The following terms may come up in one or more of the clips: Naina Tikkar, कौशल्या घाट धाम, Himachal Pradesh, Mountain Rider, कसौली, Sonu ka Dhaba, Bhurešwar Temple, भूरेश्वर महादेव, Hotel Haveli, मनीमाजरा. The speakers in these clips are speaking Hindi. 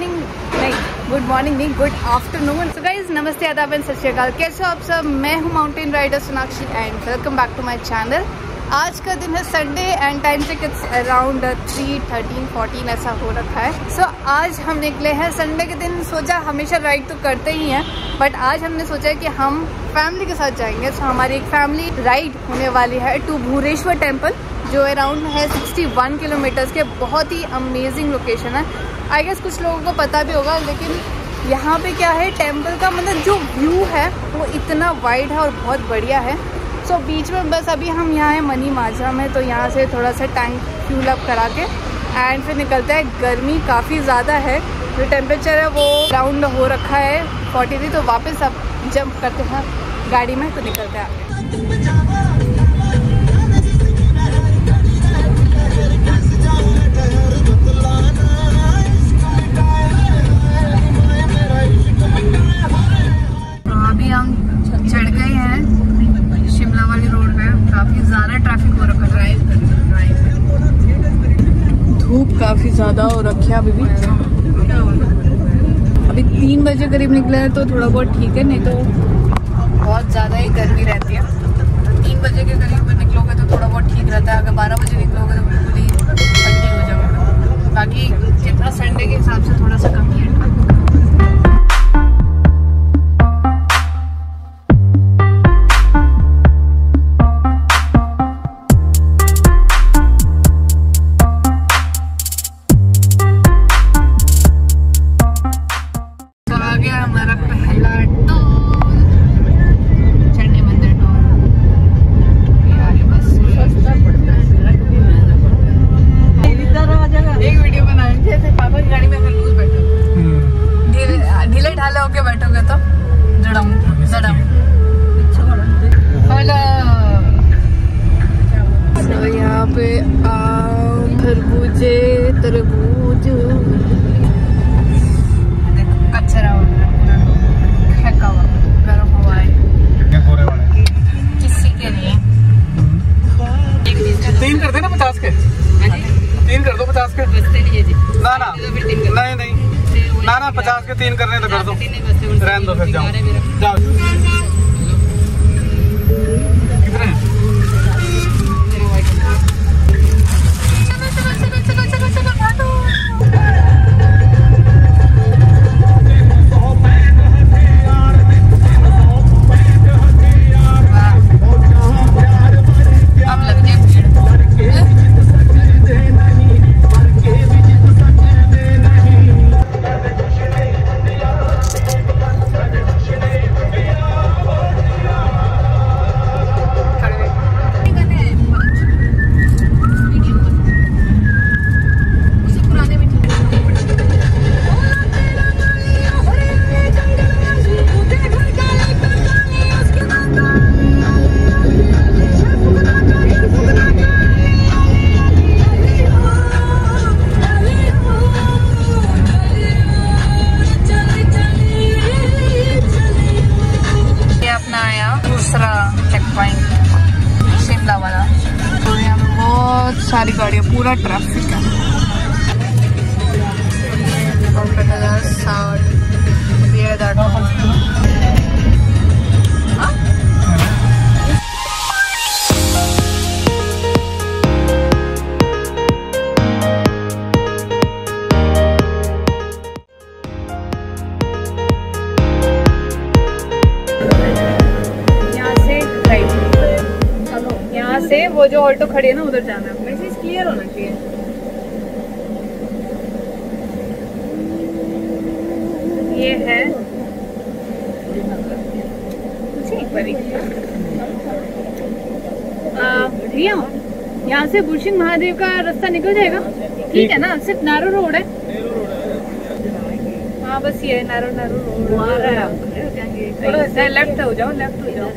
मॉर्निंग नहीं, गुड मॉर्निंग नहीं, गुड आफ्टरनून। सो गाइस नमस्ते, आदाब एंड सत श्री अकाल। कैसे हो आप सब? मैं हूँ mountain rider Sonakshi and welcome back to my channel. आज का दिन है Sunday and time check it's around 3:13-14 ऐसा हो रखा है। सो आज हम निकले हैं संडे के दिन। सोचा हमेशा राइड तो करते ही हैं बट आज हमने सोचा कि हम फैमिली के साथ जाएंगे। सो हमारी एक फैमिली राइड होने वाली है टू भूरेश्वर टेम्पल जो अराउंड है 61 किलोमीटर्स के। बहुत ही अमेजिंग लोकेशन है। आई गेस कुछ लोगों को पता भी होगा, लेकिन यहाँ पे क्या है टेम्पल का मतलब जो व्यू है वो इतना वाइड है और बहुत बढ़िया है। सो बीच में बस अभी हम यहाँ हैं मनीमाजरा में, तो यहाँ से थोड़ा सा टैंक फ्यूल अप करा के एंड फिर निकलता है। गर्मी काफ़ी ज़्यादा है, जो टेम्परेचर है वो राउंड हो रखा है 43, तो वापस अब जंप करते हैं गाड़ी में तो निकलता है। अभी हम चढ़ गए हैं शिमला वाली रोड पे। काफ़ी ज़्यादा ट्रैफिक हो रखा है, धूप काफ़ी ज़्यादा हो रखी है। अभी 3 बजे करीब निकले हैं तो थोड़ा बहुत ठीक है, नहीं तो बहुत ज़्यादा ही गर्मी रहती है। 3 बजे के करीब निकलोगे तो थोड़ा बहुत ठीक रहता है, अगर 12 बजे निकलोगे तो बिल्कुल ही ठंडी हो जाएगा। बाकी जितना संडे के हिसाब से थोड़ा सा कम है। ना 50 के 3 करने तो कर दो, रहने दो, फिर जाओ। कितने हैं? सारी गाड़ियाँ, पूरा ट्रैफिक है। से वो जो ऑटो खड़ी है ना उधर जाना है। मैसेज क्लियर होना चाहिए। ये है भैया, यहाँ से भूषण महादेव का रास्ता निकल जाएगा, ठीक है ना? सिर्फ नैरो रोड है। हाँ बस ये नैरो रोड, लेफ्ट हो जाओ, लेफ्ट हो जाओ।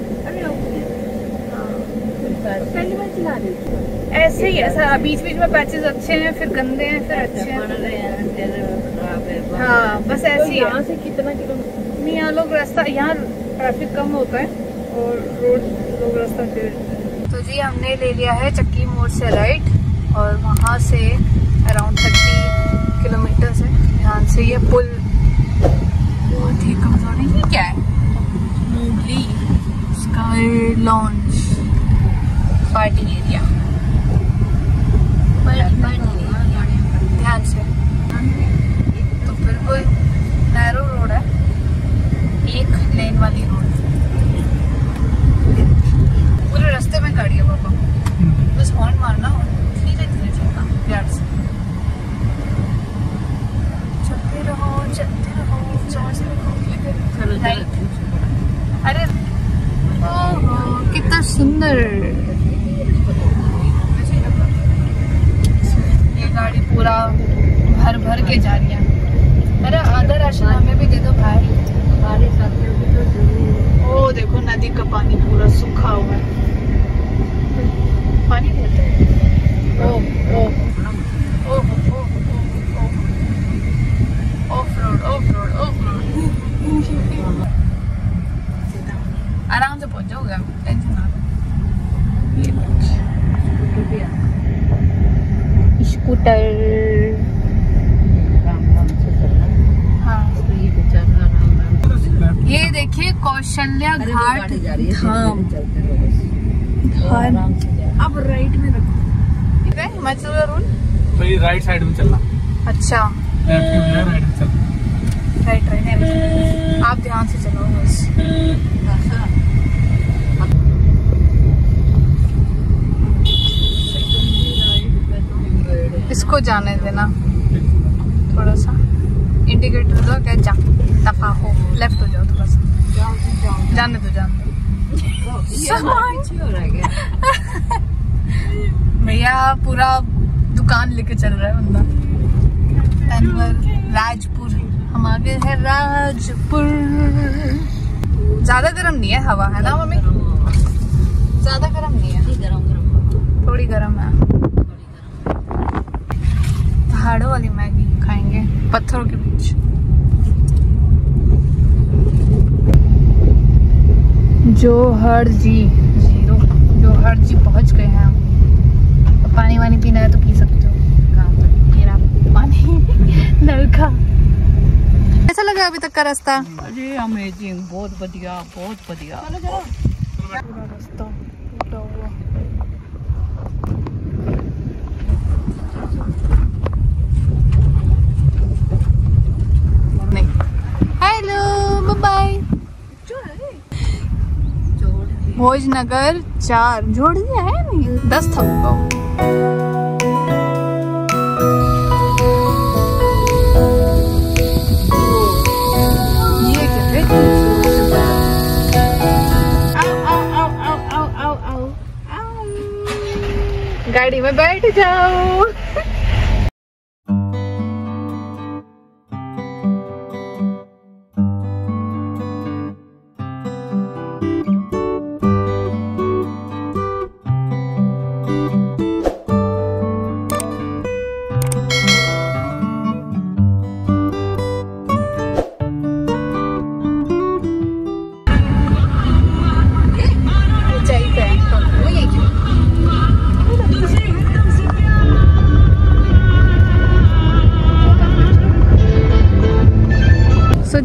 पहली बार चला रही ऐसे ही, ऐसा बीच बीच में पैचेस अच्छे हैं, फिर गंदे हैं, फिर अच्छे हैं। हाँ बस ऐसे ही। यहाँ से कितना किलोमीटर? नहीं, यहाँ लोग रास्ता, यहाँ ट्रैफिक कम होता है और रोड लोग रास्ता फिर। तो जी हमने ले लिया है चक्की मोड़ से राइट और वहाँ से अराउंड 30 किलोमीटर्स है। ध्यान से। ये पुल बहुत ही कमजोर है। ये क्या है? मूली स्काई लॉन्च पार्टी एरिया, ध्यान से। तो बिल्कुल नैरो रोड है, एक लेन वाली रोड, पूरे रास्ते में गाड़ी है पापा, बस हॉर्न मारना और धीरे धीरे चलना प्यार से। चलते रहो चार्ज। अरे ओहो कितना सुंदर ये गाड़ी, पूरा भर भर के जा रही है। अरे आधा राशन हमें भी दे दो भाई। ओ देखो नदी का पानी पूरा सूखा हुआ है, पानी देते हैं। ओ ओ ओ ओ off road off road off road, आराम से पहुंच जाओगे आप, टेंशन ना लो। स्कूटर ये देखिए कौशल्या घाट धाम, अब राइट में रखो, ठीक है हिमाचल का रूल, तो ये राइट साइड में चलना। अच्छा राइट में चलना, राइट राइट, आप ध्यान से चलो बस। इसको जाने देना थोड़ा सा, इंडिकेटर दो क्या जा दफा हो, लेफ्ट हो जाओ थोड़ा सा, जाने दो जाने दो। भैया पूरा दुकान लेके चल रहा है बंदा। तनवर राजपुर, हम आगे है राजपुर। ज्यादा गर्म नहीं है हवा, है ना मम्मी? ज्यादा गर्म नहीं है, थोड़ी गर्म है। पहाड़ों वाली मैगी खाएंगे पत्थरों के बीच। जोहर जी पहुंच गए हैं हम। तो पानी वानी पीना है तो पी सकते हो, काम मेरा पानी नल का। कैसा लगा अभी तक का रास्ता? अरे अमेजिंग, बहुत बढ़िया बहुत बढ़िया। पूरा रास्ता टूटा हुआ, हेलो बाय। भोजनगर 4 जोड़ दिया है नहीं, 10 था उनको। ये क्या है? गाड़ी में बैठ जाओ।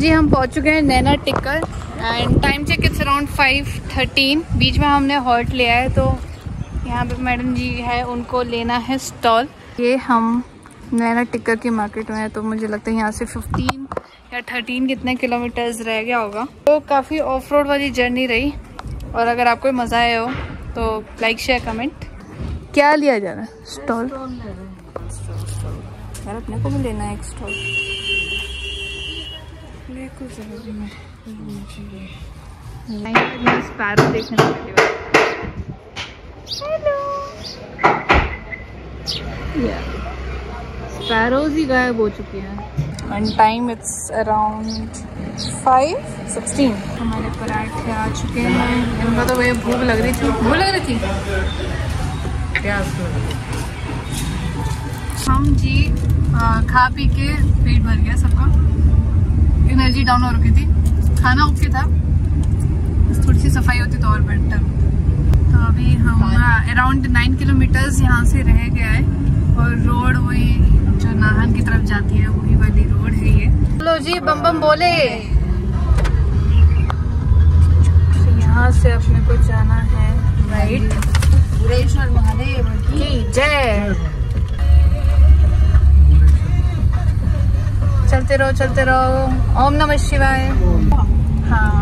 जी हम पहुंच चुके हैं Naina Tikkar and time check it's around 5:13। बीच में हमने हॉल्ट लिया है, तो यहाँ पे मैडम जी है, उनको लेना है स्टॉल। ये हम नैना टिक्कर की मार्केट में है, तो मुझे लगता है यहाँ से 15 या 13 कितने किलोमीटर्स रह गया होगा। तो काफ़ी ऑफ रोड वाली जर्नी रही, और अगर आपको मज़ा आया हो तो लाइक शेयर कमेंट। क्या लिया जा रहा है? स्टॉल यार अपने को भी लेना है एक स्टॉल। स्पैरो देखने वाली हेलो या स्पैरोज ही गायब हो चुकी हैं। And time it's around 5:16। हमारे पराठे आ चुके हैं, इनका तो वही भूख लग रही थी। हम जी खा पी के पेट भर गया सबका, एनर्जी डाउन हो रखी थी। खाना ओके था, बस थोड़ी सी सफाई होती तो और बेटर। तो अभी हम अराउंड 9 किलोमीटर्स यहाँ से रह गया है, और रोड वही जो नाहन की तरफ जाती है वही वाली रोड है ये। चलो जी बम बम बोले। यहाँ से अपने को जाना है राइट, भुरेश्वर महादेव की जय। चलते रहो चलते रहो, ओम नमः शिवाय। हाँ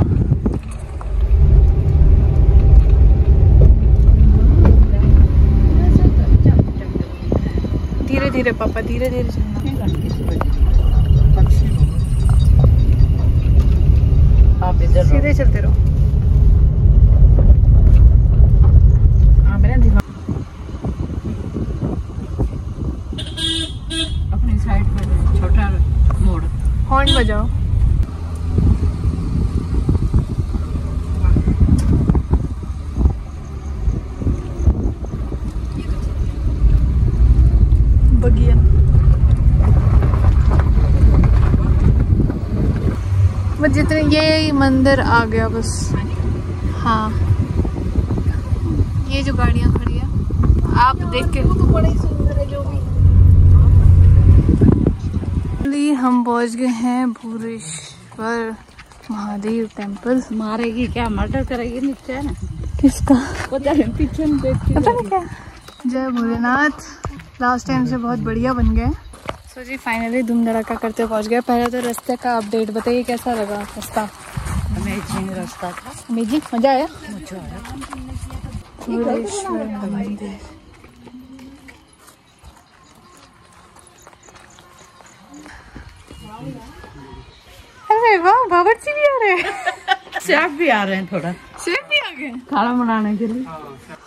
धीरे धीरे पापा, धीरे धीरे चलना, आप इधर सीधे चलते रहो। अपनी साइड पर छोटा मोड़, हॉर्न बजाओ। जितने ये मंदिर आ गया बस। हाँ ये जो गाड़ियाँ खड़ी है आप देख के, तो बड़ा ही सुंदर है जो भी। हम पहुँच गए हैं भूरेश्वर महादेव टेम्पल। मारेगी क्या, मर्डर करेगी नीचे ना किसका, पता नहीं पीछे देखती पता नहीं क्या। जय भोलेनाथ। लास्ट टाइम से बहुत बढ़िया बन गए। तो जी फाइनली धूमधड़ाका करते पहुंच गए। पहले तो रास्ते का अपडेट बताइए, कैसा लगा रास्ता? अमेजिंग रास्ता था। अमेजिंग, मजा आया। भुरेश्वर मंदिर अरे वाह, बावर्ची भी आ रहे हैं, शेफ भी आ रहे हैं, थोड़ा शेफ भी आ गए खाना बनाने के लिए।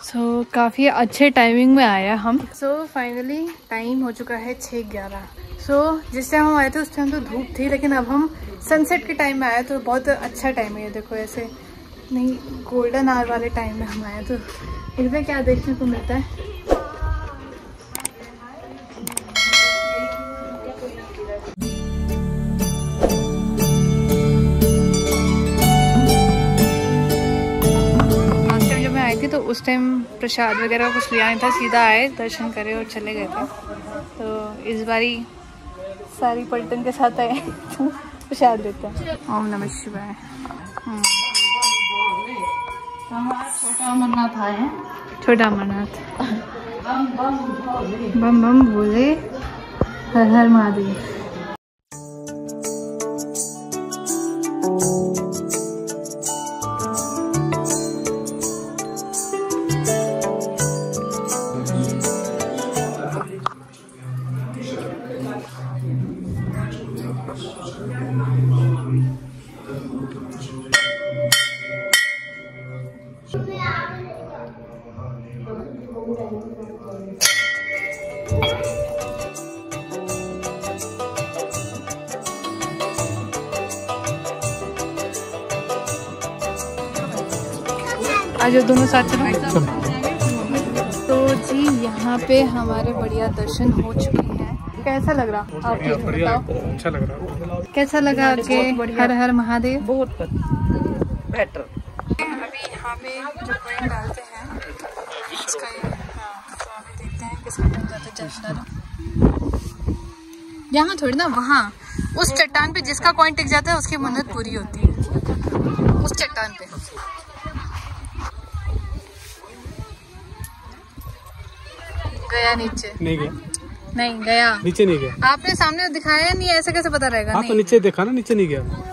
सो काफ़ी अच्छे टाइमिंग में आया हम। सो फाइनली टाइम हो चुका है 6:11। सो जिस टाइम हम आए थे उस टाइम तो धूप थी, लेकिन अब हम सनसेट के टाइम में आए तो बहुत अच्छा टाइम है। ये देखो ऐसे नहीं, गोल्डन आवर वाले टाइम में हम आए तो इसमें क्या देखने को मिलता है। तो उस टाइम प्रसाद वगैरह कुछ लिया नहीं था, सीधा आए दर्शन करे और चले गए थे। तो इस बारी सारी पर्यटन के साथ आए तो प्रसाद लेते हैं। ओम नमः शिवाय। छोटा अमरनाथ आए हैं, छोटा अमरनाथ। बम बम भोले, हर हर महादेव। आज दोनों साथ चलो। तो जी यहाँ पे हमारे बढ़िया दर्शन हो चुके हैं। कैसा लग रहा आपको, बताओ? अच्छा लग रहा। कैसा लगा के हर हर महादेव? बहुत बेटर। अभी यहाँ पे जो कॉइन डालते हैं इसका, तो अभी देखते हैं किसका बन जाता है। चलो यहाँ थोड़ी ना, वहाँ उस चट्टान पे जिसका कॉइन टिक जाता है उसकी मन्नत पूरी होती है, उस चट्टान पे। गया नीचे नहीं, गया नहीं, गया नीचे नहीं गया। आपने सामने दिखाया नहीं, ऐसे कैसे पता रहेगा? हाँ तो नीचे देखा ना, नीचे नहीं गया।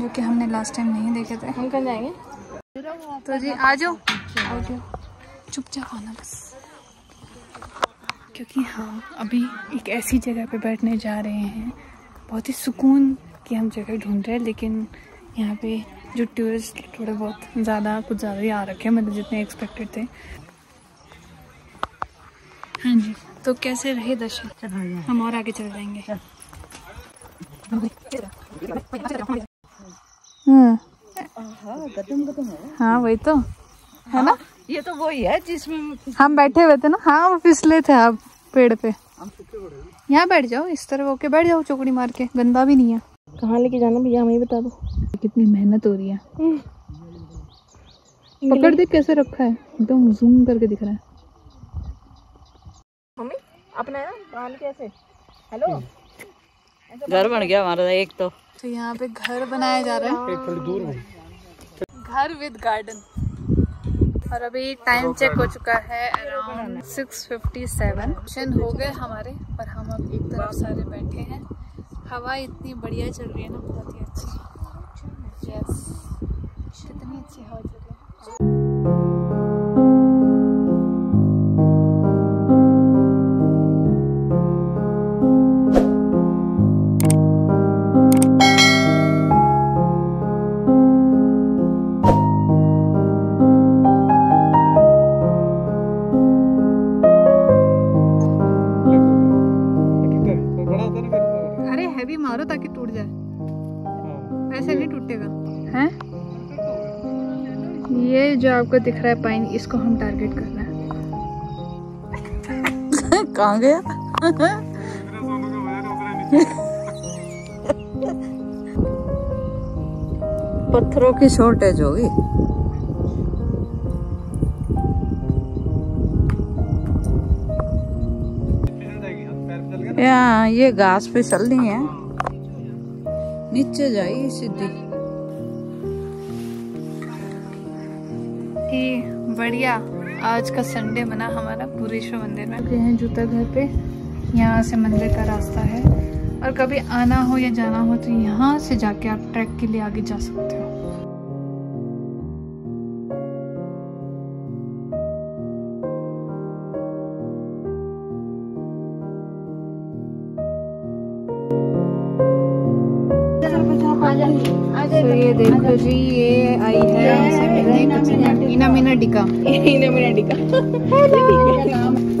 जो कि हमने लास्ट टाइम नहीं देखे थे। हम कहाँ जाएंगे? तो जी आ जाओ, चुपचाप आना बस, क्योंकि हम अभी एक ऐसी जगह पे बैठने जा रहे हैं, बहुत ही सुकून की हम जगह ढूंढ रहे हैं। लेकिन यहाँ पे जो टूरिस्ट थोड़े बहुत ज़्यादा, कुछ ज़्यादा ही आ रखे हैं, मतलब जितने एक्सपेक्टेड थे। हाँ जी, तो कैसे रहे दर्शन? हम और आगे चल जाएंगे। गदम है। हाँ वही तो है ना, ये तो वही है जिसमें हम बैठे हुए थे ना। हाँ वो फिसले थे आप पेड़ पे। यहाँ बैठ जाओ, इस तरह होके बैठ जाओ चौकड़ी मार के, गंदा भी नहीं है। कहाँ लेके जाना भैया हमें बता दो। कितनी मेहनत हो रही है। पकड़ देख कैसे रखा है, एकदम जूम करके दिख रहा है। मम्मी अपना बाल कैसे, हेलो घर बन गया हमारा एक तो यहाँ पे घर बनाया जा रहा है, एक दूर में घर विद गार्डन। और अभी टाइम चेक हो चुका है अराउंड 6:57 हो गए हमारे। और हम अब एक तरफ सारे बैठे हैं, हवा इतनी बढ़िया चल रही है ना, बहुत ही अच्छी। यस कितनी अच्छी हवा चल रही है। जो आपको दिख रहा है पाइन, इसको हम टारगेट करना है। कहाँ गया? पत्थरों की शॉर्टेज होगी। यहाँ ये घास पे चलनी है, नीचे जाइए सीधी। बढ़िया आज का संडे मना हमारा भूरेश्वर मंदिर में। गए हैं जूता घर पे, यहाँ से मंदिर का रास्ता है। और कभी आना हो या जाना हो तो यहाँ से जाके आप ट्रैक के लिए आगे जा सकते हो। तो ये देखो जी, ये आई है नैना टिक्कर।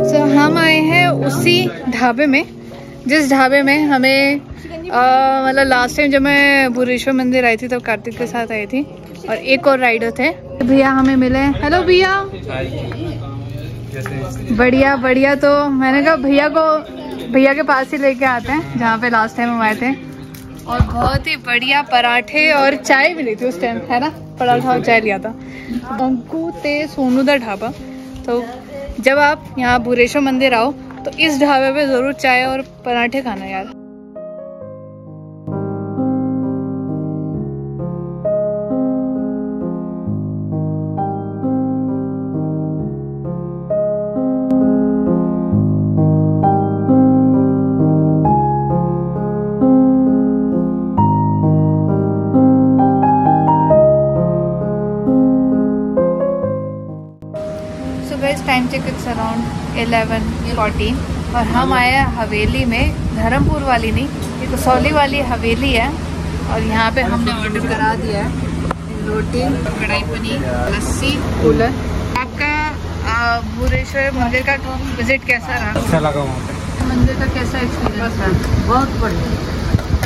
सो हम आए हैं उसी ढाबे में जिस ढाबे में हमें मतलब लास्ट टाइम जब मैं भूरेश्वर मंदिर आई थी तब तो कार्तिक के साथ आई थी और एक और राइडर थे भैया हमें मिले। हेलो भैया, बढ़िया बढ़िया। तो मैंने कहा भैया को, भैया के पास ही लेके आते हैं जहाँ पे लास्ट टाइम हम आए थे। और बहुत ही बढ़िया पराठे और चाय मिली थी उस टाइम, है ना, पराठा और चाय लिया था। अंकू ते सोनू का ढाबा। तो जब आप यहाँ भूरेश्वर मंदिर आओ तो इस ढाबे पे ज़रूर चाय और पराठे खाना यार। It's around 11:40 और हम आए हैं हवेली में, धर्मपुर वाली नहीं, ये कसौली वाली हवेली है। और यहाँ पे हमने ऑर्डर करा दिया है रोटी, कढ़ाई पनीर, लस्सी, कूलर। आपका भूरेश्वर मंदिर का विजिट कैसा रहा? अच्छा लगा वहाँ पे। मंदिर का कैसा एक्सपीरियंस रहा? बहुत बढ़िया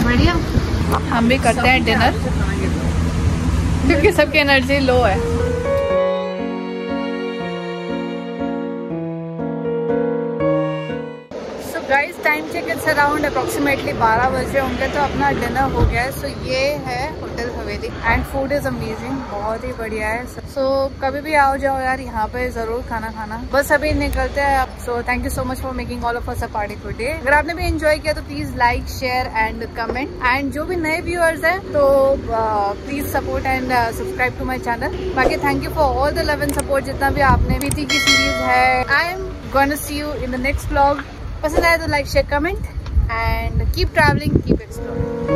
बढ़िया। हम भी करते हैं डिनर क्योंकि सबकी एनर्जी लो है। Guys time check it's around approximately 12 बजे होंगे। तो अपना डिनर हो गया है। सो ये है hotel Haveli and food is amazing, बहुत ही बढ़िया है। सो कभी भी आओ जाओ यार यहाँ पे ज़रूर खाना खाना। बस अभी निकलते हैं अब। So thank you so much for making all of us a party today. अगर आपने भी एंजॉय किया तो please like, share and comment. And जो भी नए व्यूअर्स हैं तो please support and subscribe to my channel. बाकी thank you for all the love and support जितना भी आपने बीती की सीरीज है। I am gonna see you in the next vlog. पसंद आया तो like, share, comment and keep travelling, keep exploring.